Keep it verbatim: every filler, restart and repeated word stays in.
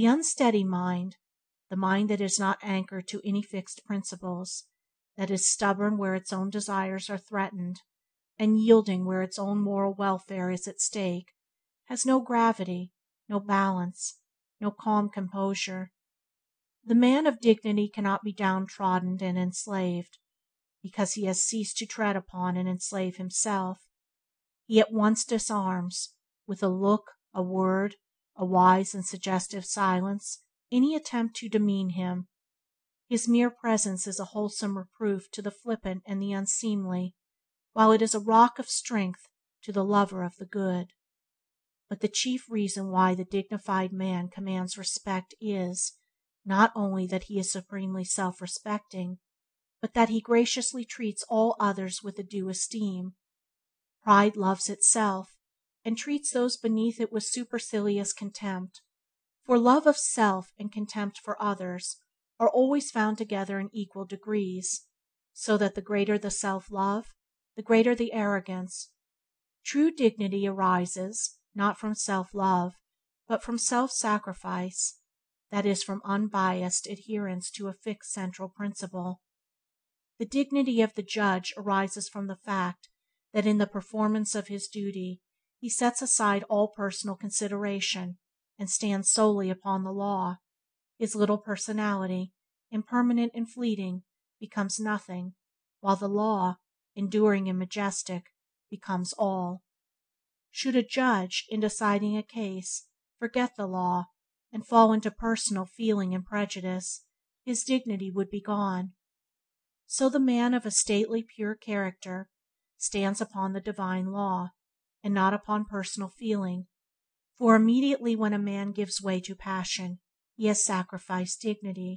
The unsteady mind, the mind that is not anchored to any fixed principles, that is stubborn where its own desires are threatened, and yielding where its own moral welfare is at stake, has no gravity, no balance, no calm composure. The man of dignity cannot be downtrodden and enslaved, because he has ceased to tread upon and enslave himself. He at once disarms, with a look, a word, a wise and suggestive silence, any attempt to demean him. His mere presence is a wholesome reproof to the flippant and the unseemly, while it is a rock of strength to the lover of the good. But the chief reason why the dignified man commands respect is, not only that he is supremely self-respecting, but that he graciously treats all others with a due esteem. Pride loves itself, and treats those beneath it with supercilious contempt, for love of self and contempt for others are always found together in equal degrees, so that the greater the self-love, the greater the arrogance. True dignity arises, not from self-love, but from self-sacrifice, that is, from unbiased adherence to a fixed central principle. The dignity of the judge arises from the fact that in the performance of his duty, he sets aside all personal consideration and stands solely upon the law. His little personality, impermanent and fleeting, becomes nothing, while the law, enduring and majestic, becomes all. Should a judge, in deciding a case, forget the law and fall into personal feeling and prejudice, his dignity would be gone. So the man of a stately, pure character stands upon the divine law, and not upon personal feeling, for immediately when a man gives way to passion, he has sacrificed dignity.